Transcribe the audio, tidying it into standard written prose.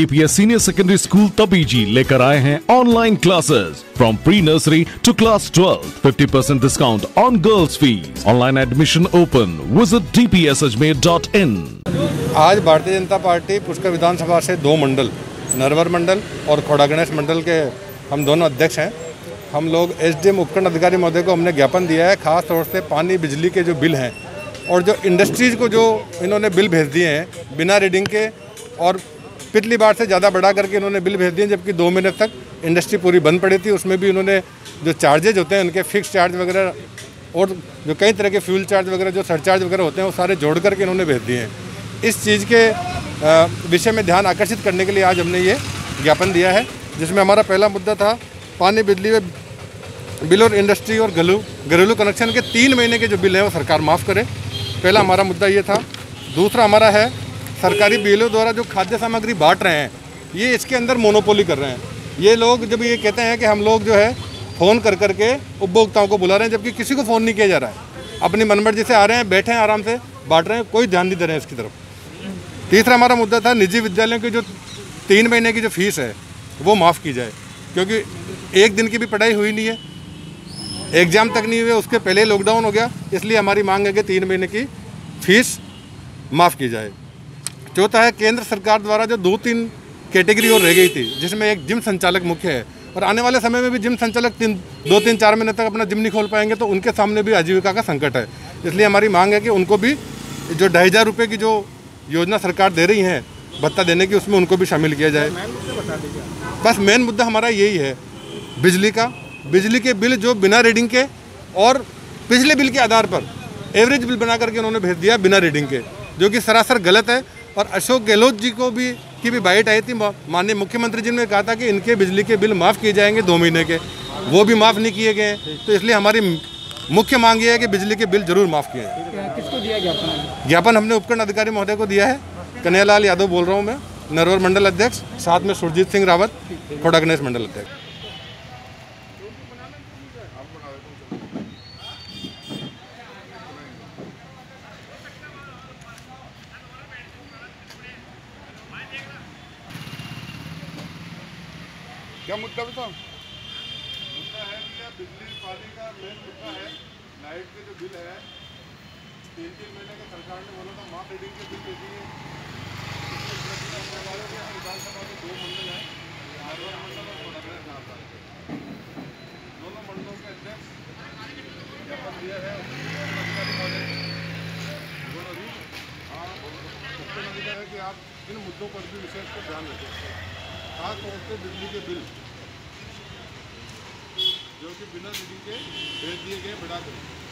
DPS senior secondary school Tabiji लेकर आए हैं online classes from pre nursery to class 12, 50% discount on girls fees, online admission open, visit dpsajmer.in। आज भारतीय जनता party Pushkar विधानसभा से 2 मंडल, नरवर मंडल और खोड़ा गणेश मंडल के हम दोनों अध्यक्ष हैं। हम लोग एसडीएम उपखंड अधिकारी महोदय को हमने ज्ञापन दिया है, खास तौर से पानी बिजली के जो बिल हैं और जो इंडस्ट्रीज़ को जो इन्होंने बिल भेज दिए हैं बिना रीडिंग के, और पिछली बार से ज़्यादा बढ़ा करके इन्होंने बिल भेज दिए, जबकि 2 महीने तक इंडस्ट्री पूरी बंद पड़ी थी। उसमें भी इन्होंने जो चार्जेज होते हैं उनके फिक्स चार्ज वगैरह और जो कई तरह के फ्यूल चार्ज वगैरह जो सरचार्ज वगैरह होते हैं वो सारे जोड़ करके इन्होंने भेज दिए हैं। इस चीज़ के विषय में ध्यान आकर्षित करने के लिए आज हमने ये ज्ञापन दिया है, जिसमें हमारा पहला मुद्दा था पानी बिजली बिल और इंडस्ट्री और घरेलू कनेक्शन के 3 महीने के जो बिल हैं वो सरकार माफ़ करे। पहला हमारा मुद्दा ये था। दूसरा हमारा है सरकारी बिलों द्वारा जो खाद्य सामग्री बांट रहे हैं ये इसके अंदर मोनोपोली कर रहे हैं। ये लोग जब ये कहते हैं कि हम लोग जो है फ़ोन कर करके उपभोक्ताओं को बुला रहे हैं, जबकि किसी को फ़ोन नहीं किया जा रहा है। अपनी मनमर्जी से आ रहे हैं, बैठे हैं, आराम से बांट रहे हैं, कोई ध्यान नहीं दे रहे हैं इसकी तरफ। तीसरा हमारा मुद्दा था निजी विद्यालयों की जो 3 महीने की जो फीस है वो माफ़ की जाए, क्योंकि एक दिन की भी पढ़ाई हुई नहीं है, एग्ज़ाम तक नहीं हुए, उसके पहले लॉकडाउन हो गया। इसलिए हमारी मांग है कि 3 महीने की फीस माफ़ की जाए। चौथा है केंद्र सरकार द्वारा जो 2-3 कैटेगरी और रह गई थी, जिसमें एक जिम संचालक मुख्य है, और आने वाले समय में भी जिम संचालक 2-3-4 महीने तक अपना जिम नहीं खोल पाएंगे, तो उनके सामने भी आजीविका का संकट है। इसलिए हमारी मांग है कि उनको भी जो 2,500 रुपये की जो योजना सरकार दे रही है भत्ता देने की, उसमें उनको भी शामिल किया जाए। बस मेन मुद्दा हमारा यही है। बिजली का बिजली के बिल जो बिना रीडिंग के और पिछले बिल के आधार पर एवरेज बिल बना करके उन्होंने भेज दिया बिना रीडिंग के, जो कि सरासर गलत है। और अशोक गहलोत जी को भी की भी बाइट आई थी, माननीय मुख्यमंत्री जी ने कहा था कि इनके बिजली के बिल माफ़ किए जाएंगे 2 महीने के, वो भी माफ़ नहीं किए गए। तो इसलिए हमारी मुख्य मांग ये है कि बिजली के बिल जरूर माफ़ किए जाएँ। किसको दिया ज्ञापन? ज्ञापन हमने उपखंड अधिकारी महोदय को दिया है। कन्हैयालाल यादव बोल रहा हूँ मैं, नरवर मंडल अध्यक्ष, साथ में सुरजीत सिंह रावत, खोड़ा गणेश मंडल अध्यक्ष। क्या मुद्दा बताओ? मुद्दा है कि बिजली पानी का मेन मुद्दा है, लाइट के जो बिल है 3-3 महीने का सरकार ने बोला था माफ रीडिंग के बिल दे दिए। विधानसभा के 2 मंडल हैं, नरवर मंडल और खोड़ा गणेश मंडल। दोनों मंडलों के अध्यक्ष ज्ञापन दिया है कि आप इन मुद्दों पर भी विशेष कर ध्यान रखें, खासतौर से बिजली के बिल जो कि बिना रीडिंग के भेज दिए गए बढ़ा दें।